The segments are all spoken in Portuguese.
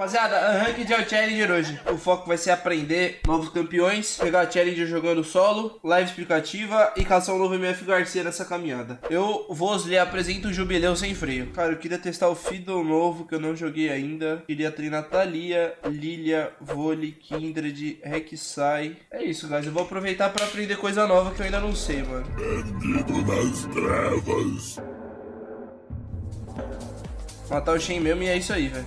Rapaziada, a Ranked é o Challenger hoje. O foco vai ser aprender novos campeões, pegar Challenger jogando solo, live explicativa e caçar um novo MF Garcia nessa caminhada. Eu vou lhe apresento o Jubileu sem freio. Cara, eu queria testar o Fiddle novo, que eu não joguei ainda. Queria treinar Thalia, Lilia, Vole, Kindred, Rek'Sai. É isso, guys. Eu vou aproveitar pra aprender coisa nova que eu ainda não sei, mano. Perdido nas trevas. Matar o Shen mesmo e é isso aí, velho.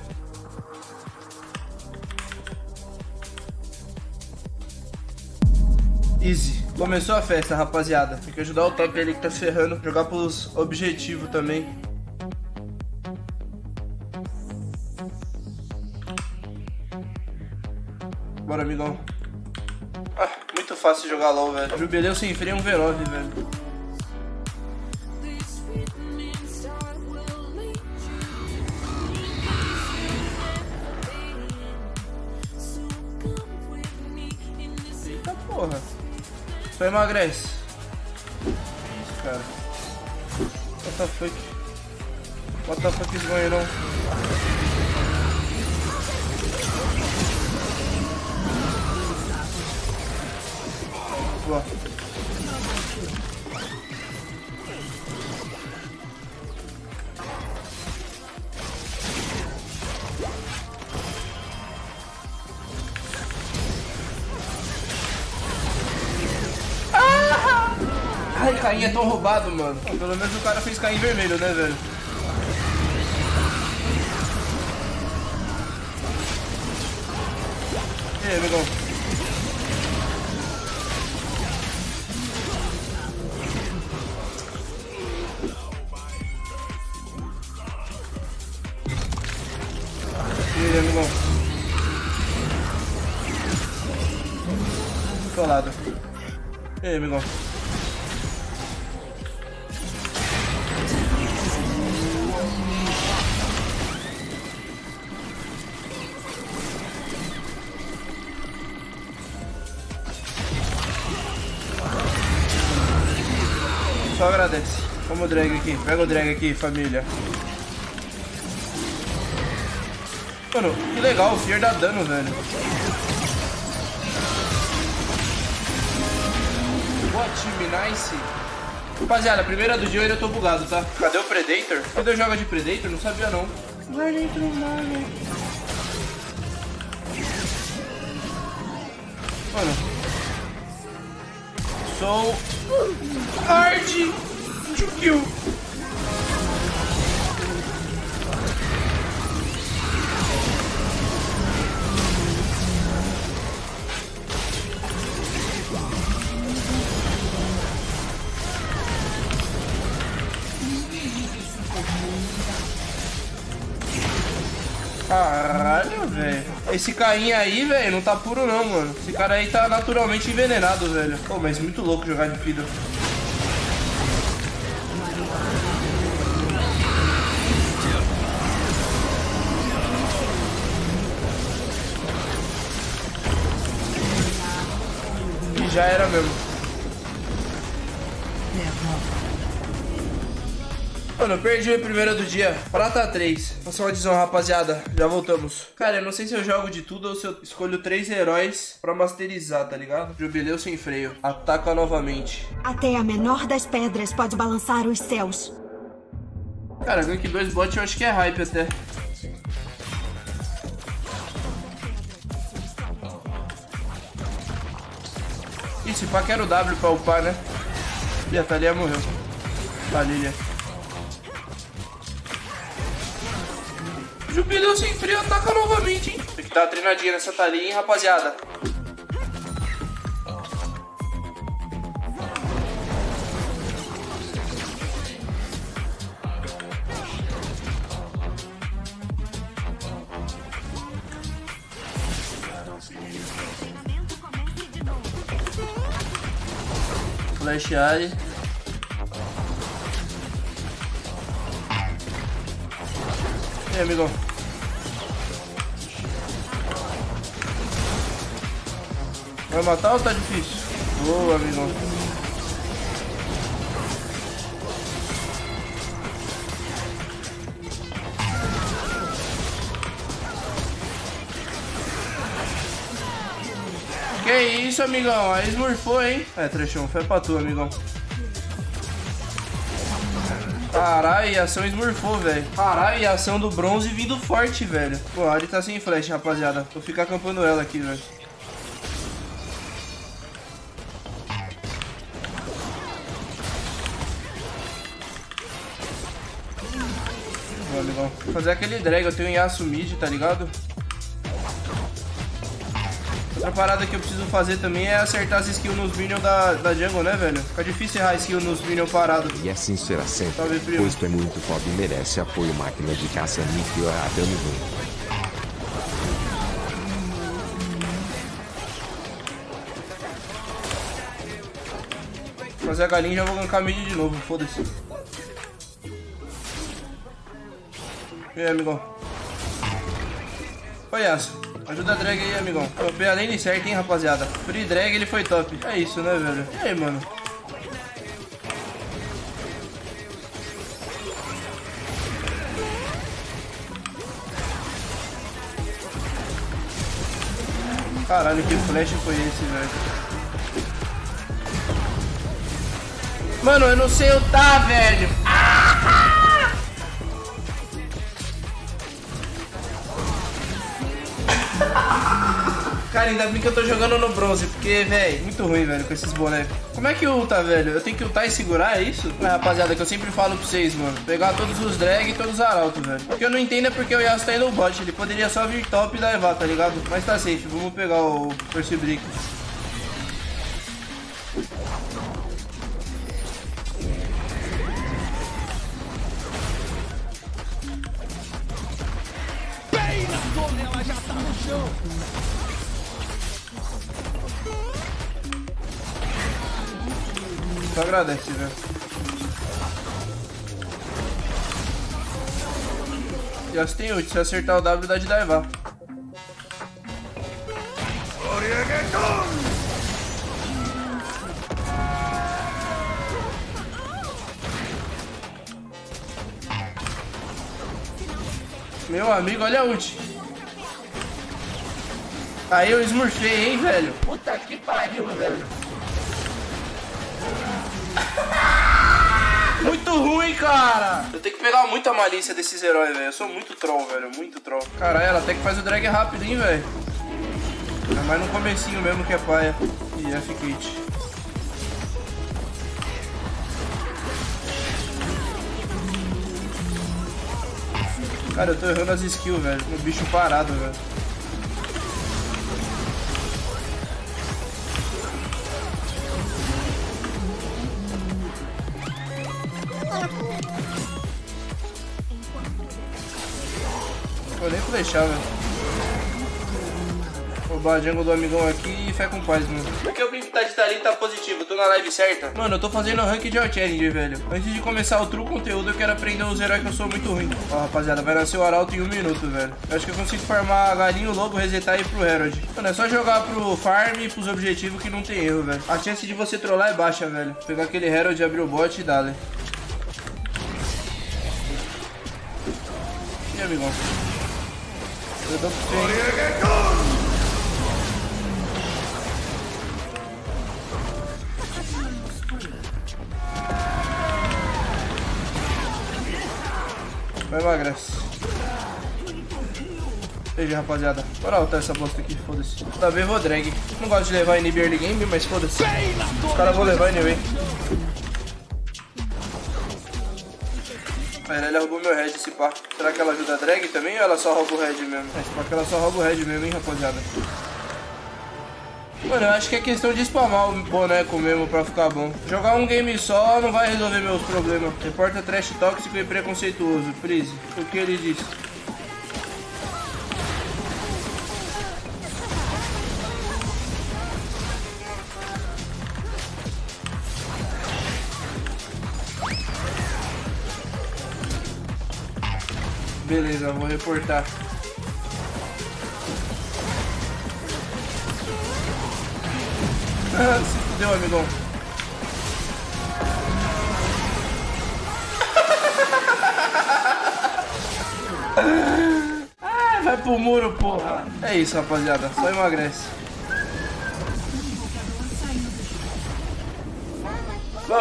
Easy. Começou a festa, rapaziada. Tem que ajudar o top ali que tá ferrando. Jogar pelos objetivos também. Bora, amigão. Ah, muito fácil jogar LOL, velho. Jubileu sem freio, um V9, velho. Eita porra. Só emagrece. Isso, cara. What the fuck? What the fuck is going on? Boa. Ai, Kayn é tão roubado, mano. Pelo menos o cara fez Kayn vermelho, né, velho? E aí, amigão? E aí, amigão? Colado. E aí, amigão? Só agradece. Vamos o drag aqui. Pega o drag aqui, família. Mano, que legal. O Fear dá dano, velho. Boa, time. Nice. Rapaziada, primeira do dia eu ainda tô bugado, tá? Cadê o Predator? Quando eu jogo de Predator, não sabia, não. Vai dentro, mano. Mano. Sou hard to kill. Caralho, velho. Esse carinha aí, velho, não tá puro não, mano. Esse cara aí tá naturalmente envenenado, velho. Pô, mas muito louco jogar de Fiddle. E já era mesmo. Mano, eu perdi a primeira do dia. Prata 3. Passou uma desonra, rapaziada. Já voltamos. Cara, eu não sei se eu jogo de tudo ou se eu escolho 3 heróis pra masterizar, tá ligado? Jubileu sem freio. Ataca novamente. Até a menor das pedras pode balançar os céus. Cara, gank 2 bot eu acho que é hype até. Ih, se pá, quero o W pra upar, né? Ih, a Thalia morreu. Thalia. Jubileu sem freio, ataca novamente, hein? Tem que dar uma treinadinha nessa Thalia, hein, rapaziada? Flash Ari. E aí, amigão? Vai matar ou tá difícil? Boa, amigão. Que isso, amigão? Aí smurfou, hein? É, trechão, foi pra tu, amigão. Caralho, a ação esmurfou, velho. Caralho, a ação do bronze vindo forte, velho. Pô, a Ari tá sem flash, rapaziada. Vou ficar acampando ela aqui, velho. Bom, amigão. Vou fazer aquele drag. Eu tenho um Yasuo mid, tá ligado? Outra parada que eu preciso fazer também é acertar as skills nos minions da jungle, né, velho? Fica difícil errar skill nos minions parados. E assim será sempre, tá, pois tu é muito foda e merece apoio. Máquina de caça níquel a dano ruim. Fazer a galinha e já vou gankar mid de novo, foda-se. E aí, amigão? Foi essa. Ajuda a drag aí, amigão. Topei a lane certa, hein, rapaziada. Free drag, ele foi top. É isso, né, velho? E aí, mano? Caralho, que flash foi esse, velho? Mano, eu não sei ultar, velho. Cara, ainda bem que eu tô jogando no bronze, porque, velho, muito ruim, velho, com esses bonecos. Como é que ulta, velho? Eu tenho que ultar e segurar, é isso? Ah, rapaziada, que eu sempre falo pra vocês, mano. Pegar todos os drag e todos os arautos, velho. O que eu não entendo é porque o Yasuo tá indo no bot. Ele poderia só vir top e levar, tá ligado? Mas tá safe, vamos pegar o Percibrix. Ela já tá no chão. Só agradece, velho. Já se tem ult, se acertar o W dá de daivar. Meu amigo, olha a ult. Aí eu esmurfei, hein, velho? Puta que pariu, velho. Muito ruim, cara. Eu tenho que pegar muita malícia desses heróis, velho. Eu sou muito troll, velho. Muito troll. Caralho, ela até que faz o drag rápido, hein, velho. Mas no comecinho mesmo que é paia. E F-Quit. Cara, eu tô errando as skills, velho. Um bicho parado, velho. Vou nem flechar, velho. Roubar a jungle do amigão aqui e fé com paz, mano. Porque o clipe tá de Thalia tá positivo, tô na live certa. Mano, eu tô fazendo o rank de all challenge, velho. Antes de começar o true conteúdo, eu quero aprender os heróis que eu sou muito ruim. Ó, rapaziada, vai nascer o arauto em 1 minuto, velho. Eu acho que eu consigo farmar a galinha, o lobo, resetar e ir pro Herald. Mano, é só jogar pro farm e pros objetivos que não tem erro, velho. A chance de você trollar é baixa, velho. Pegar aquele Herald, abrir o bot e dá-lhe. E aí, amigão? Eu dou pro fim. Vai, emagrece. Veja, rapaziada. Bora altar essa bosta aqui, foda-se. Tá bem, vou drag. Não gosto de levar inib early game, mas foda-se. Os caras vão levar anyway. A Irelia roubou meu head, esse pá. Será que ela ajuda a drag também ou ela só rouba o head mesmo? É, esse pá que ela só rouba o head mesmo, hein, rapaziada. Mano, eu acho que é questão de spamar o boneco mesmo pra ficar bom. Jogar um game só não vai resolver meus problemas. Reporta trash tóxico e preconceituoso. Freeze, o que ele disse? Beleza, vou reportar. Se fudeu, amigão. Vai pro muro, porra. É isso, rapaziada. Só emagrece.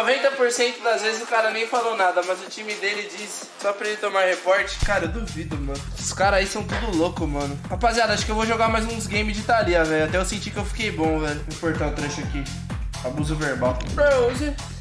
90% das vezes o cara nem falou nada, mas o time dele diz só pra ele tomar reporte. Cara, eu duvido, mano. Os caras aí são tudo louco, mano. Rapaziada, acho que eu vou jogar mais uns games de Thalia, velho. Até eu senti que eu fiquei bom, velho. Vou cortar o trecho aqui. Abuso verbal. Rose.